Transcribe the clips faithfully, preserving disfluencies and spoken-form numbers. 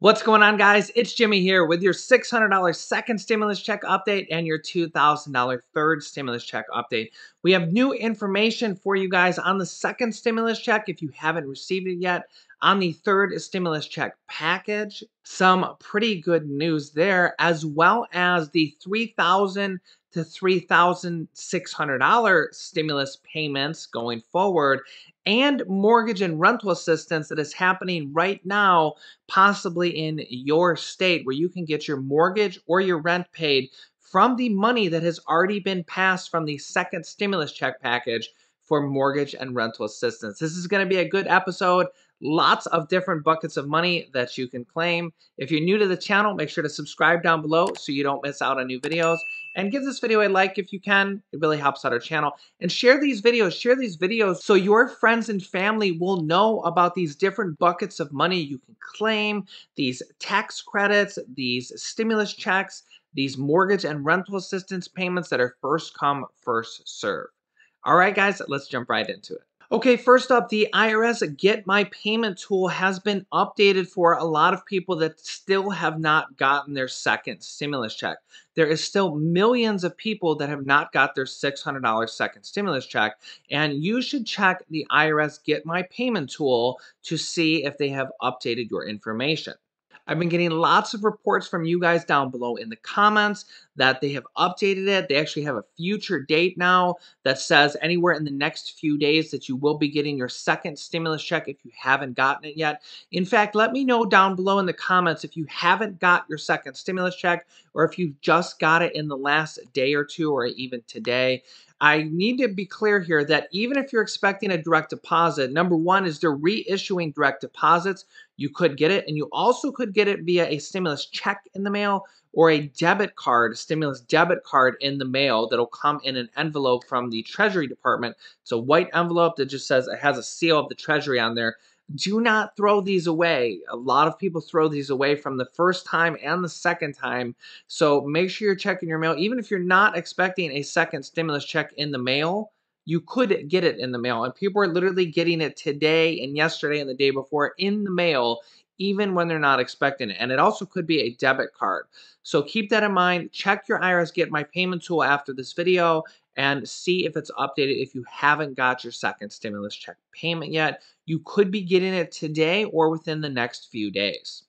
What's going on, guys? It's Jimmy here with your six hundred dollar second stimulus check update and your two thousand dollar third stimulus check update. We have new information for you guys on the second stimulus check if you haven't received it yet. On the third stimulus check package, some pretty good news there, as well as the three thousand dollars to three thousand six hundred dollar stimulus payments going forward, and mortgage and rental assistance that is happening right now, possibly in your state, where you can get your mortgage or your rent paid from the money that has already been passed from the second stimulus check package for mortgage and rental assistance. This is going to be a good episode. Lots of different buckets of money that you can claim. If you're new to the channel, make sure to subscribe down below so you don't miss out on new videos. And give this video a like if you can. It really helps out our channel. And share these videos. Share these videos so your friends and family will know about these different buckets of money you can claim, these tax credits, these stimulus checks, these mortgage and rental assistance payments that are first come, first serve. All right, guys, let's jump right into it. Okay, first up, the I R S Get My Payment tool has been updated for a lot of people that still have not gotten their second stimulus check. There is still millions of people that have not got their six hundred dollar second stimulus check, and you should check the I R S Get My Payment tool to see if they have updated your information. I've been getting lots of reports from you guys down below in the comments that they have updated it. They actually have a future date now that says anywhere in the next few days that you will be getting your second stimulus check if you haven't gotten it yet. In fact, let me know down below in the comments if you haven't got your second stimulus check or if you've just got it in the last day or two or even today. I need to be clear here that even if you're expecting a direct deposit, number one is they're reissuing direct deposits. You could get it, and you also could get it via a stimulus check in the mail or a debit card, a stimulus debit card in the mail that'll come in an envelope from the Treasury Department. It's a white envelope that just says it has a seal of the Treasury on there. Do not throw these away. A lot of people throw these away from the first time and the second time. So make sure you're checking your mail. Even if you're not expecting a second stimulus check in the mail, you could get it in the mail. And people are literally getting it today and yesterday and the day before in the mail, even when they're not expecting it. And it also could be a debit card. So keep that in mind. Check your I R S Get My Payment tool after this video and see if it's updated if you haven't got your second stimulus check payment yet. You could be getting it today or within the next few days.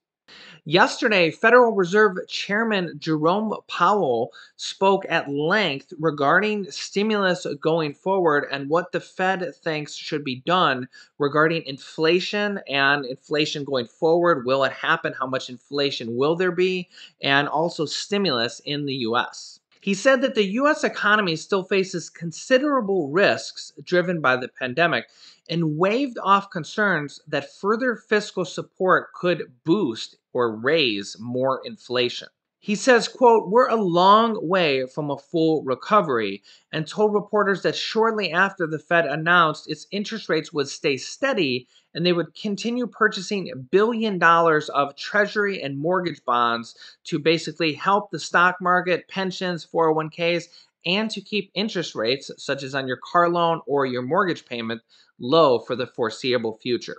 Yesterday, Federal Reserve Chairman Jerome Powell spoke at length regarding stimulus going forward and what the Fed thinks should be done regarding inflation and inflation going forward. Will it happen? How much inflation will there be? And also stimulus in the U S He said that the U S economy still faces considerable risks driven by the pandemic and waived off concerns that further fiscal support could boost or raise more inflation. He says, quote, "We're a long way from a full recovery," and told reporters that shortly after the Fed announced its interest rates would stay steady and they would continue purchasing a billion dollars of Treasury and mortgage bonds to basically help the stock market, pensions, four oh one Ks, and to keep interest rates, such as on your car loan or your mortgage payment, low for the foreseeable future.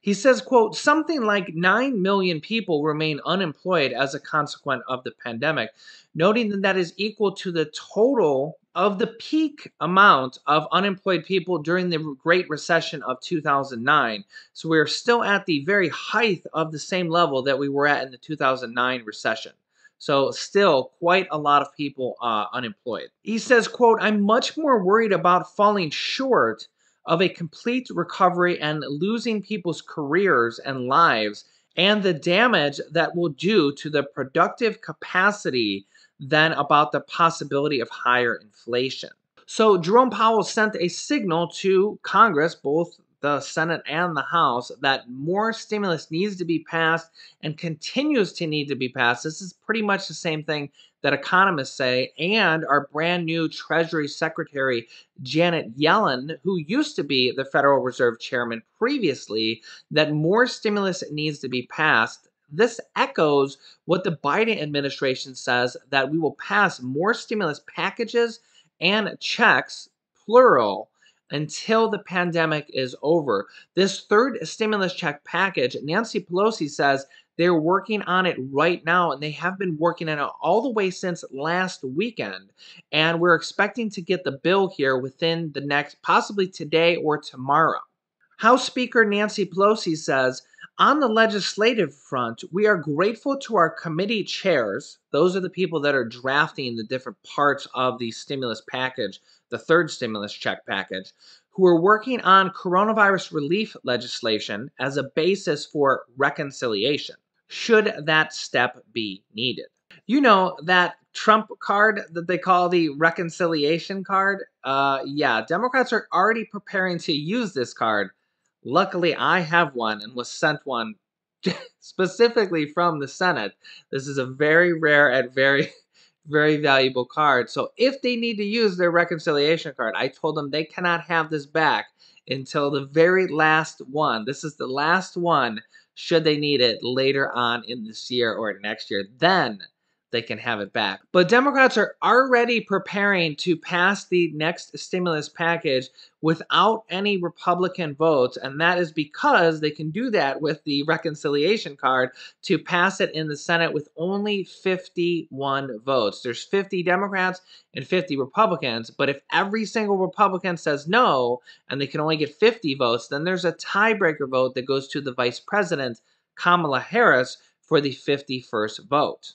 He says, quote, "Something like nine million people remain unemployed as a consequence of the pandemic," noting that that is equal to the total of the peak amount of unemployed people during the Great Recession of two thousand nine. So we're still at the very height of the same level that we were at in the two thousand nine recession. So still quite a lot of people uh, unemployed. He says, quote, "I'm much more worried about falling short of a complete recovery and losing people's careers and lives and the damage that will do to the productive capacity than about the possibility of higher inflation." So Jerome Powell sent a signal to Congress, both the Senate and the House, that more stimulus needs to be passed and continues to need to be passed. This is pretty much the same thing that economists say, and our brand new Treasury Secretary Janet Yellen, who used to be the Federal Reserve Chairman previously, that more stimulus needs to be passed. This echoes what the Biden administration says, that we will pass more stimulus packages and checks, plural, until the pandemic is over. This third stimulus check package, Nancy Pelosi says, They're working on it right now, and they have been working on it all the way since last weekend. And we're expecting to get the bill here within the next, possibly today or tomorrow. House Speaker Nancy Pelosi says, on the legislative front, we are grateful to our committee chairs. Those are the people that are drafting the different parts of the stimulus package, the third stimulus check package, who are working on coronavirus relief legislation as a basis for reconciliation, should that step be needed. You know, that Trump card that they call the reconciliation card? Uh, yeah, Democrats are already preparing to use this card. Luckily, I have one and was sent one specifically from the Senate. This is a very rare and very, very valuable card. So if they need to use their reconciliation card, I told them they cannot have this back until the very last one. This is the last one, should they need it later on in this year or next year. Then they can have it back. But Democrats are already preparing to pass the next stimulus package without any Republican votes, and that is because they can do that with the reconciliation card to pass it in the Senate with only fifty-one votes. There's fifty Democrats and fifty Republicans, but if every single Republican says no, and they can only get fifty votes, then there's a tiebreaker vote that goes to the Vice President, Kamala Harris, for the fifty-first vote.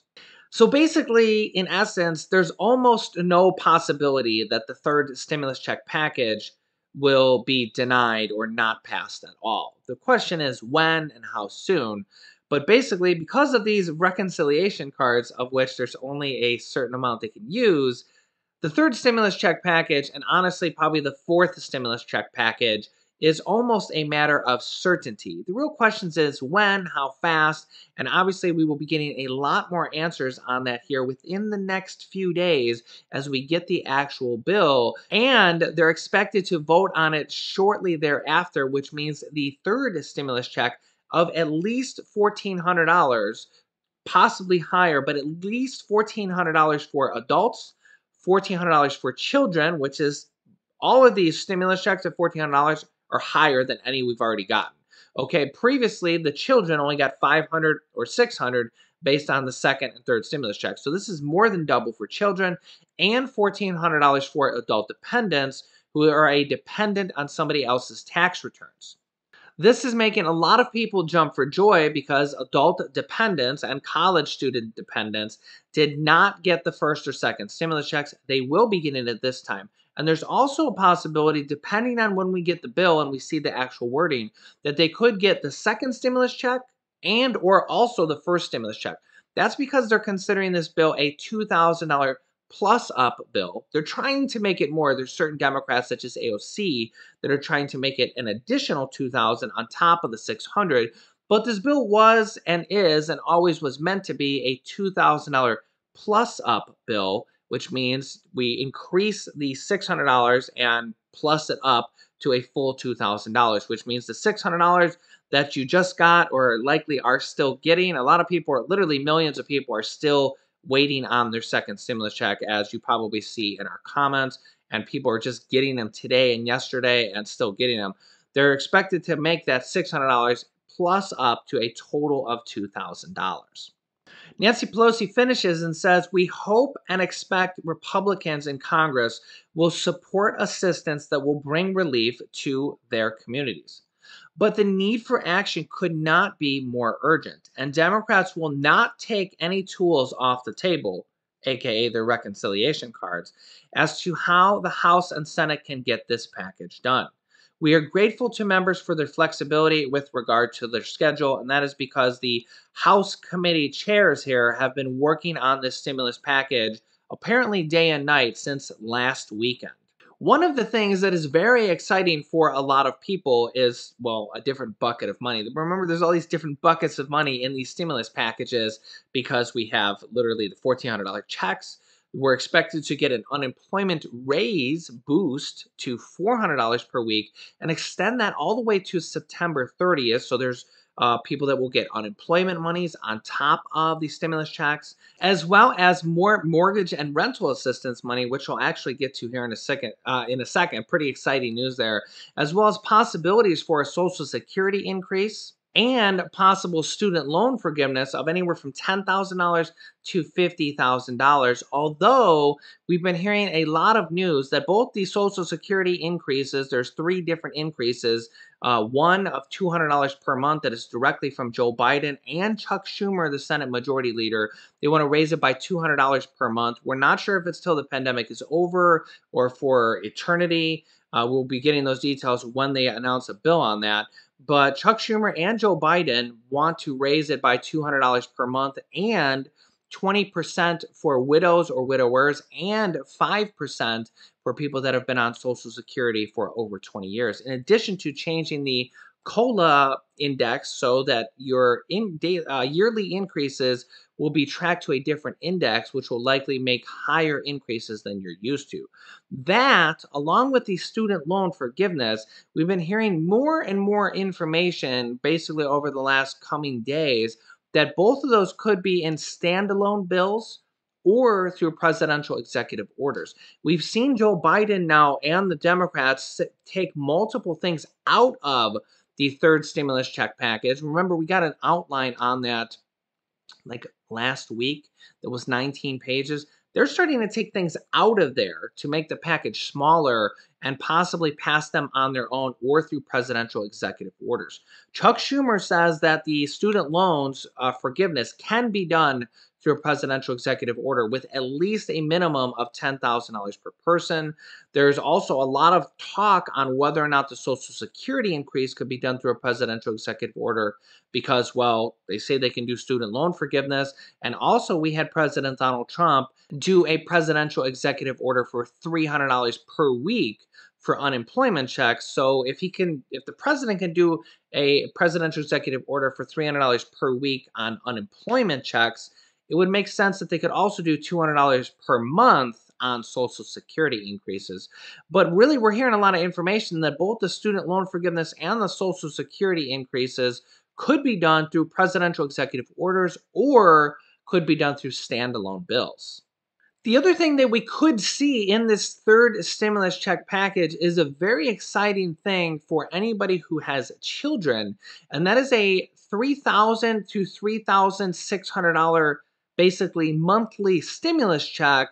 So basically, in essence, there's almost no possibility that the third stimulus check package will be denied or not passed at all. The question is when and how soon. But basically, because of these reconciliation cards, of which there's only a certain amount they can use, the third stimulus check package, and honestly probably the fourth stimulus check package, is almost a matter of certainty. The real questions is when, how fast, and obviously we will be getting a lot more answers on that here within the next few days as we get the actual bill, and they're expected to vote on it shortly thereafter, which means the third stimulus check of at least fourteen hundred dollars, possibly higher, but at least fourteen hundred dollars for adults, fourteen hundred dollars for children, which is all of these stimulus checks at fourteen hundred dollars are higher than any we've already gotten. Okay, previously the children only got five hundred dollars or six hundred dollars based on the second and third stimulus checks. So this is more than double for children, and fourteen hundred dollars for adult dependents who are a dependent on somebody else's tax returns. This is making a lot of people jump for joy because adult dependents and college student dependents did not get the first or second stimulus checks. They will be getting it this time. And there's also a possibility, depending on when we get the bill and we see the actual wording, that they could get the second stimulus check and or also the first stimulus check. That's because they're considering this bill a two thousand dollars plus up bill. They're trying to make it more. There's certain Democrats, such as A O C, that are trying to make it an additional two thousand dollars on top of the six hundred dollars. But this bill was and is and always was meant to be a two thousand dollars plus up bill, which means we increase the six hundred dollars and plus it up to a full two thousand dollars, which means the six hundred dollars that you just got or likely are still getting. A lot of people, are, literally millions of people, are still waiting on their second stimulus check, as you probably see in our comments, and people are just getting them today and yesterday and still getting them. They're expected to make that six hundred dollars plus up to a total of two thousand dollars. Nancy Pelosi finishes and says, we hope and expect Republicans in Congress will support assistance that will bring relief to their communities. But the need for action could not be more urgent, and Democrats will not take any tools off the table, aka their reconciliation cards, as to how the House and Senate can get this package done. We are grateful to members for their flexibility with regard to their schedule, and that is because the House committee chairs here have been working on this stimulus package apparently day and night since last weekend. One of the things that is very exciting for a lot of people is, well, a different bucket of money. Remember, there's all these different buckets of money in these stimulus packages because we have literally the fourteen hundred dollar checks. We're expected to get an unemployment raise boost to four hundred dollars per week and extend that all the way to September thirtieth. So there's uh, people that will get unemployment monies on top of the stimulus checks, as well as more mortgage and rental assistance money, which we'll actually get to here in a second. Uh, in a second, pretty exciting news there, as well as possibilities for a Social Security increase, and possible student loan forgiveness of anywhere from ten thousand dollars to fifty thousand dollars. Although we've been hearing a lot of news that both the Social Security increases, there's three different increases, uh, one of two hundred dollars per month that is directly from Joe Biden and Chuck Schumer, the Senate Majority Leader. They want to raise it by two hundred dollars per month. We're not sure if it's till the pandemic is over or for eternity. Uh, we'll be getting those details when they announce a bill on that. But Chuck Schumer and Joe Biden want to raise it by two hundred dollars per month and twenty percent for widows or widowers and five percent for people that have been on Social Security for over twenty years. In addition to changing the COLA index so that your in day, uh, yearly increases will be tracked to a different index, which will likely make higher increases than you're used to. That, along with the student loan forgiveness, we've been hearing more and more information basically over the last coming days that both of those could be in standalone bills or through presidential executive orders. We've seen Joe Biden now and the Democrats take multiple things out of the third stimulus check package. Remember, we got an outline on that like last week that was nineteen pages. They're starting to take things out of there to make the package smaller and possibly pass them on their own or through presidential executive orders. Chuck Schumer says that the student loans uh, forgiveness can be done through a presidential executive order with at least a minimum of ten thousand dollars per person. There's also a lot of talk on whether or not the Social Security increase could be done through a presidential executive order because, well, they say they can do student loan forgiveness. And also we had President Donald Trump do a presidential executive order for three hundred dollars per week for unemployment checks. So if he can, if the president can do a presidential executive order for three hundred dollars per week on unemployment checks, it would make sense that they could also do two hundred dollars per month on Social Security increases. But really, we're hearing a lot of information that both the student loan forgiveness and the Social Security increases could be done through presidential executive orders or could be done through standalone bills. The other thing that we could see in this third stimulus check package is a very exciting thing for anybody who has children, and that is a three thousand dollars to three thousand six hundred dollars basically monthly stimulus check,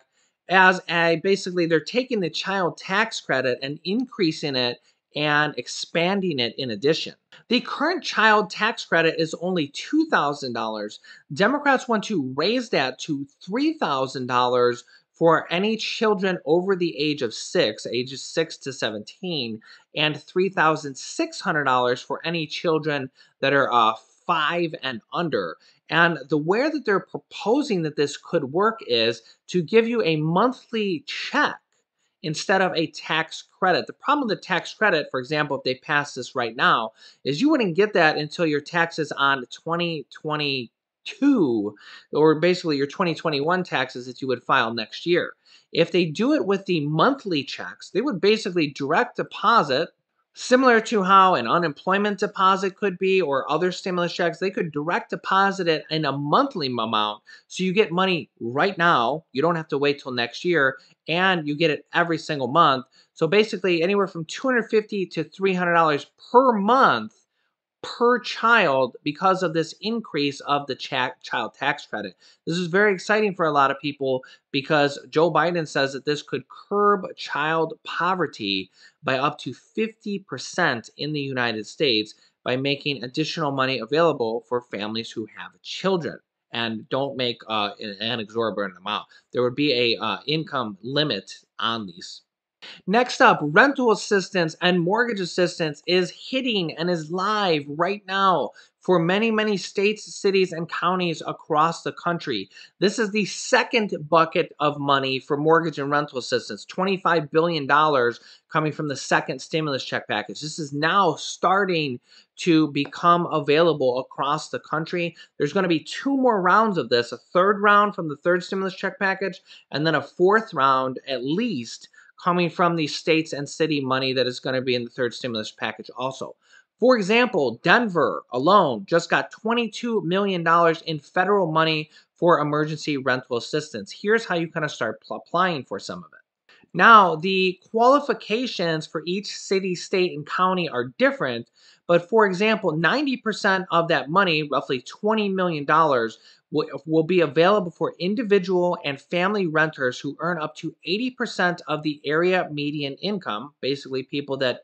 as a, basically they're taking the child tax credit and increasing it and expanding it in addition. The current child tax credit is only two thousand dollars. Democrats want to raise that to three thousand dollars for any children over the age of six, ages six to seventeen, and three thousand six hundred dollars for any children that are uh, five and under. And the way that they're proposing that this could work is to give you a monthly check instead of a tax credit. The problem with the tax credit, for example, if they pass this right now, is you wouldn't get that until your taxes on twenty twenty-two, or basically your twenty twenty-one taxes that you would file next year. If they do it with the monthly checks, they would basically direct deposit, similar to how an unemployment deposit could be or other stimulus checks. They could direct deposit it in a monthly amount, so you get money right now. You don't have to wait till next year, and you get it every single month. So basically anywhere from two hundred fifty dollars to three hundred dollars per month per child because of this increase of the child tax credit. This is very exciting for a lot of people because Joe Biden says that this could curb child poverty by up to fifty percent in the United States by making additional money available for families who have children and don't make uh, an exorbitant amount. There would be a uh, income limit on these. Next up, rental assistance and mortgage assistance is hitting and is live right now for many, many states, cities, and counties across the country. This is the second bucket of money for mortgage and rental assistance, twenty-five billion dollars coming from the second stimulus check package. This is now starting to become available across the country. There's going to be two more rounds of this, a third round from the third stimulus check package, and then a fourth round at least coming from the states and city money that is going to be in the third stimulus package also. For example, Denver alone just got twenty-two million dollars in federal money for emergency rental assistance. Here's how you kind of start applying for some of it. Now, the qualifications for each city, state, and county are different, but for example, ninety percent of that money, roughly twenty million dollars, will, will be available for individual and family renters who earn up to eighty percent of the area median income, basically people that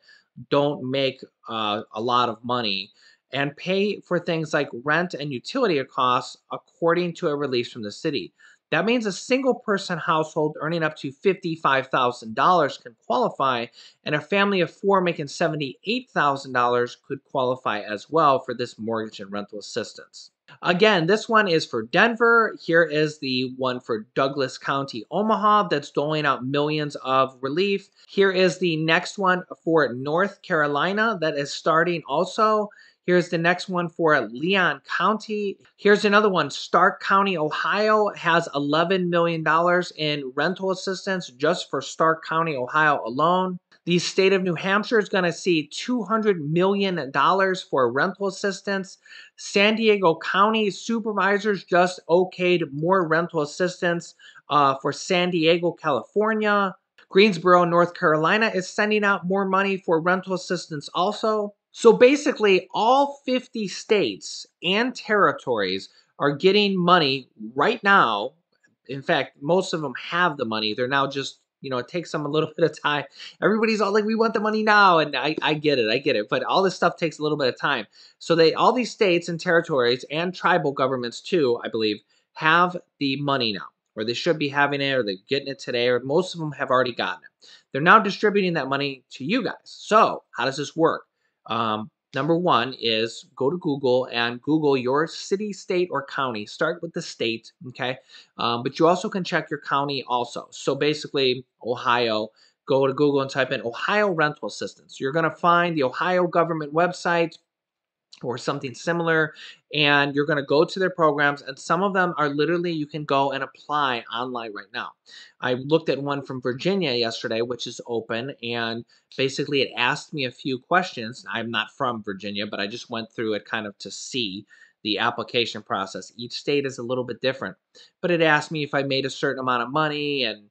don't make uh, a lot of money, and pay for things like rent and utility costs according to a release from the city. That means a single-person household earning up to fifty-five thousand dollars can qualify, and a family of four making seventy-eight thousand dollars could qualify as well for this mortgage and rental assistance. Again, this one is for Denver. Here is the one for Douglas County, Omaha, that's doling out millions of relief. Here is the next one for North Carolina that is starting also. Here's the next one for Leon County. Here's another one. Stark County, Ohio has eleven million dollars in rental assistance just for Stark County, Ohio alone. The state of New Hampshire is going to see two hundred million dollars for rental assistance. San Diego County supervisors just okayed more rental assistance uh, for San Diego, California. Greensboro, North Carolina is sending out more money for rental assistance also. So basically, all fifty states and territories are getting money right now. In fact, most of them have the money. They're now just, you know, it takes them a little bit of time. Everybody's all like, we want the money now. And I, I get it. I get it. But all this stuff takes a little bit of time. So they, all these states and territories and tribal governments too, I believe, have the money now. Or they should be having it, or they're getting it today, or most of them have already gotten it. They're now distributing that money to you guys. So how does this work? Um, number one is go to Google and Google your city, state, or county. Start with the state, okay? Um, but you also can check your county also. So basically, Ohio, go to Google and type in Ohio rental assistance. You're going to find the Ohio government website or something similar, and you're going to go to their programs, and some of them are literally you can go and apply online right now. I looked at one from Virginia yesterday, which is open, and basically it asked me a few questions. I'm not from Virginia, but I just went through it kind of to see the application process. Each state is a little bit different, but it asked me if I made a certain amount of money and,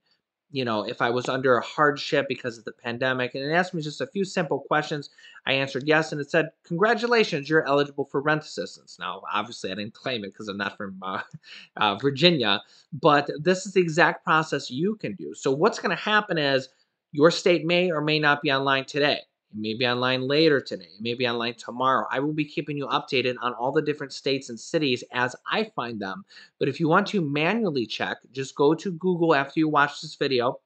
you know, if I was under a hardship because of the pandemic. And it asked me just a few simple questions. I answered yes, and it said, congratulations, you're eligible for rent assistance. Now, obviously, I didn't claim it because I'm not from uh, uh, Virginia, but this is the exact process you can do. So what's going to happen is your state may or may not be online today. It may be online later today. It may be online tomorrow. I will be keeping you updated on all the different states and cities as I find them. But if you want to manually check, just go to Google after you watch this video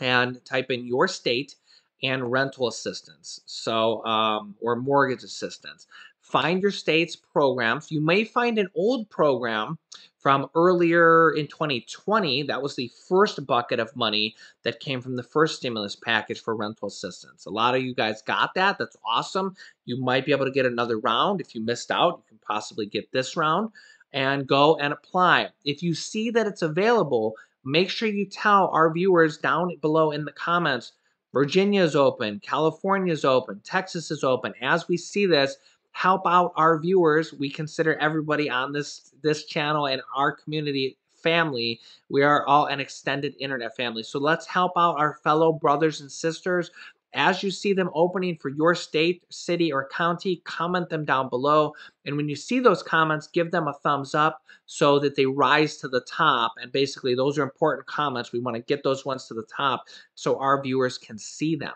and type in your state and rental assistance, so um, or mortgage assistance. Find your state's programs. You may find an old program from earlier in twenty twenty. That was the first bucket of money that came from the first stimulus package for rental assistance. A lot of you guys got that. That's awesome. You might be able to get another round. If you missed out, you can possibly get this round and go and apply. If you see that it's available, make sure you tell our viewers down below in the comments, Virginia is open, California is open, Texas is open. As we see this, help out our viewers. We consider everybody on this, this channel and our community family. We are all an extended internet family. So let's help out our fellow brothers and sisters. As you see them opening for your state, city, or county, comment them down below. And when you see those comments, give them a thumbs up so that they rise to the top. And basically, those are important comments. We want to get those ones to the top so our viewers can see them.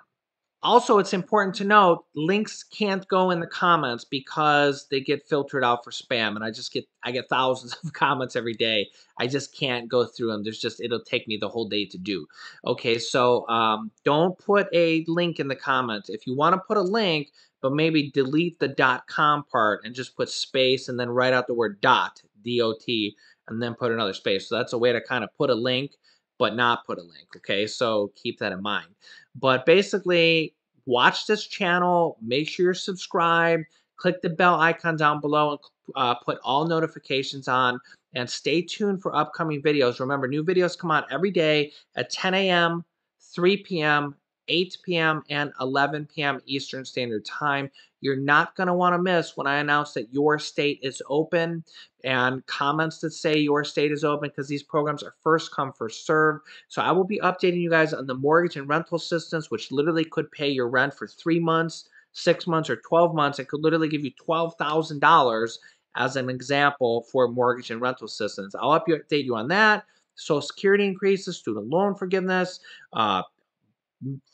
Also, it's important to note, links can't go in the comments because they get filtered out for spam, and I just get I get thousands of comments every day. I just can't go through them. There's just it'll take me the whole day to do. Okay, so um, don't put a link in the comments. If you want to put a link, but maybe delete the .com part and just put space and then write out the word dot, D O T, and then put another space. So that's a way to kind of put a link but not put a link, okay? So keep that in mind. But basically, watch this channel. Make sure you're subscribed. Click the bell icon down below and uh, put all notifications on. And stay tuned for upcoming videos. Remember, new videos come out every day at ten A M, three P M, eight p.m. and eleven p.m. Eastern Standard Time. You're not going to want to miss when I announce that your state is open and comments that say your state is open, because these programs are first come, first served. So I will be updating you guys on the mortgage and rental assistance, which literally could pay your rent for three months, six months, or twelve months. It could literally give you twelve thousand dollars as an example for mortgage and rental assistance. I'll update you on that. Social Security increases, student loan forgiveness, uh,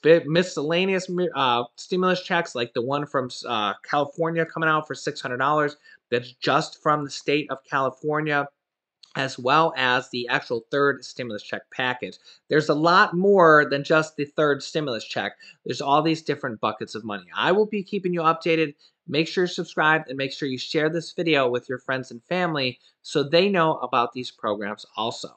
miscellaneous uh, stimulus checks like the one from uh, California coming out for six hundred dollars. That's just from the state of California, as well as the actual third stimulus check package. There's a lot more than just the third stimulus check. There's all these different buckets of money. I will be keeping you updated. Make sure you're subscribed and make sure you share this video with your friends and family so they know about these programs also.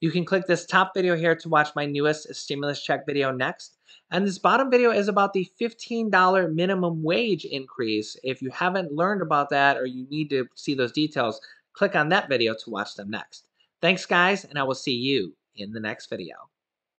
You can click this top video here to watch my newest stimulus check video next. And this bottom video is about the fifteen dollar minimum wage increase. If you haven't learned about that or you need to see those details, click on that video to watch them next. Thanks, guys, and I will see you in the next video.